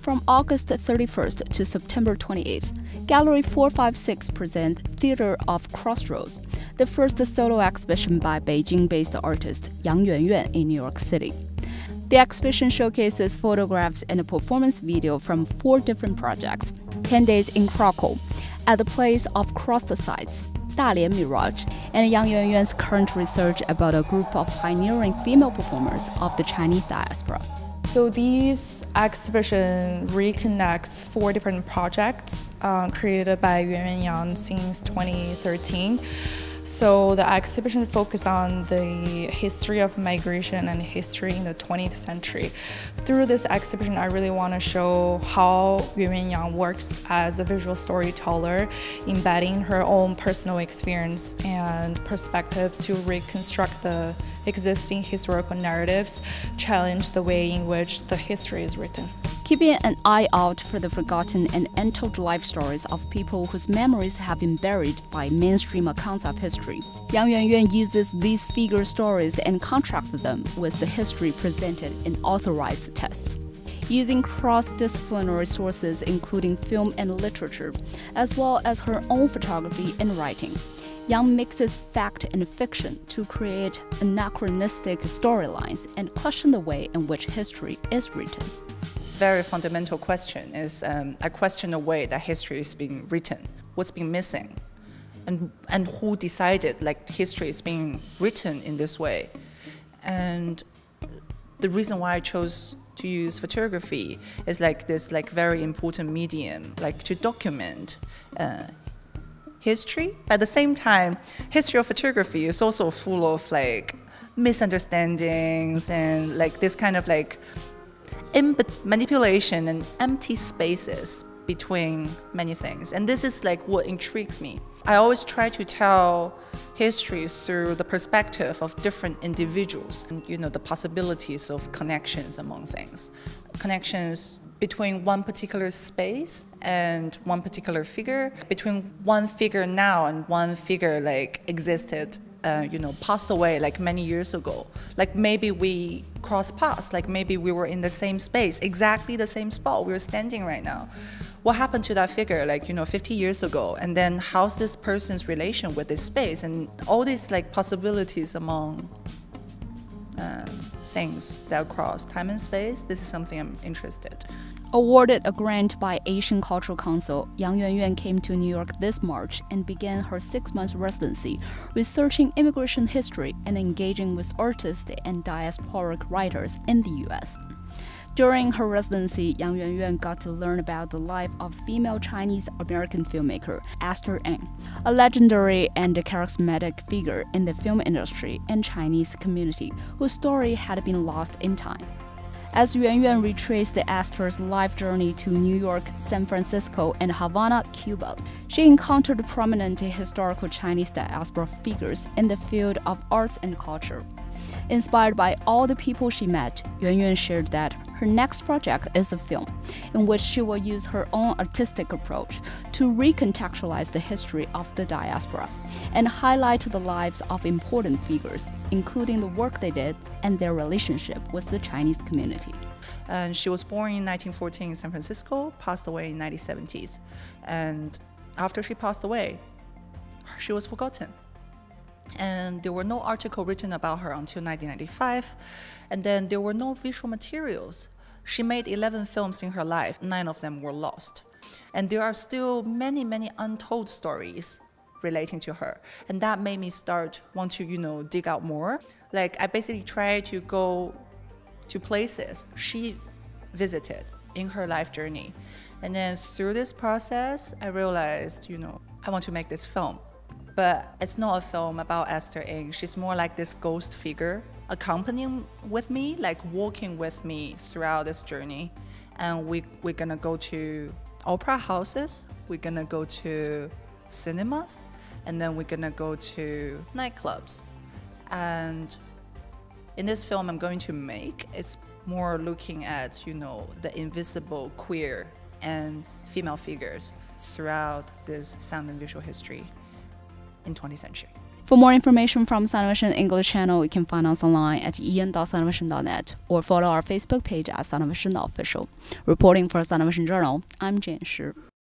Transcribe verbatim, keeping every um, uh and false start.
From August thirty-first to September twenty-eighth, Gallery four five six presents Theater of Crossroads, the first solo exhibition by Beijing-based artist Yang Yuanyuan in New York City. The exhibition showcases photographs and a performance video from four different projects: ten days in Krakow, at the place of Crossed Sites, Dalian Mirage, and Yang Yuanyuan's current research about a group of pioneering female performers of the Chinese diaspora. So these exhibition reconnects four different projects uh, created by Yuanyuan Yang since twenty thirteen. So the exhibition focused on the history of migration and history in the twentieth century. Through this exhibition, I really want to show how Yuanyuan Yang works as a visual storyteller, embedding her own personal experience and perspectives to reconstruct the existing historical narratives, challenge the way in which the history is written. Keeping an eye out for the forgotten and untold life stories of people whose memories have been buried by mainstream accounts of history, Yang Yuanyuan uses these figure stories and contrasts them with the history presented in authorized texts. Using cross-disciplinary sources including film and literature, as well as her own photography and writing, Yang mixes fact and fiction to create anachronistic storylines and question the way in which history is written. Very fundamental question is um, I question the way that history is being written, what's been missing, and and who decided like history is being written in this way. And the reason why I chose to use photography is like this like very important medium, like to document uh, history. But at the same time, history of photography is also full of like misunderstandings and like this kind of like manipulation and empty spaces between many things, and this is like what intrigues me. I always try to tell history through the perspective of different individuals, and you know, the possibilities of connections among things, connections between one particular space and one particular figure, between one figure now and one figure like existed, Uh, you know, passed away like many years ago. Like maybe we crossed paths, like maybe we were in the same space, exactly the same spot we were standing right now. What happened to that figure, like, you know, fifty years ago? And then how's this person's relation with this space? And all these like possibilities among um, things that cross time and space, this is something I'm interested in. Awarded a grant by Asian Cultural Council, Yang Yuanyuan came to New York this March and began her six-month residency, researching immigration history and engaging with artists and diasporic writers in the U S During her residency, Yang Yuanyuan got to learn about the life of female Chinese-American filmmaker Esther Eng, a legendary and charismatic figure in the film industry and Chinese community whose story had been lost in time. As Yuanyuan retraced the Esther's life journey to New York, San Francisco, and Havana, Cuba, she encountered prominent historical Chinese diaspora figures in the field of arts and culture. Inspired by all the people she met, Yuanyuan shared that her next project is a film in which she will use her own artistic approach to recontextualize the history of the diaspora and highlight the lives of important figures, including the work they did and their relationship with the Chinese community. And she was born in nineteen fourteen in San Francisco, passed away in the nineteen seventies. And after she passed away, she was forgotten. And there were no articles written about her until nineteen ninety-five, and then there were no visual materials. She made eleven films in her life, nine of them were lost. And there are still many, many untold stories relating to her. And that made me start, want to, you know, dig out more. Like, I basically tried to go to places she visited in her life journey. And then through this process, I realized, you know, I want to make this film. But it's not a film about Esther Eng. She's more like this ghost figure accompanying with me, like walking with me throughout this journey. And we, we're gonna go to opera houses, we're gonna go to cinemas, and then we're gonna go to nightclubs. And in this film I'm going to make, it's more looking at, you know, the invisible queer and female figures throughout this sound and visual history in twentieth century. For more information from Sinovision English channel, you can find us online at en dot sinovision dot net or follow our Facebook page at Sinovision Official. Reporting for Sinovision Journal, I'm Jane Shi.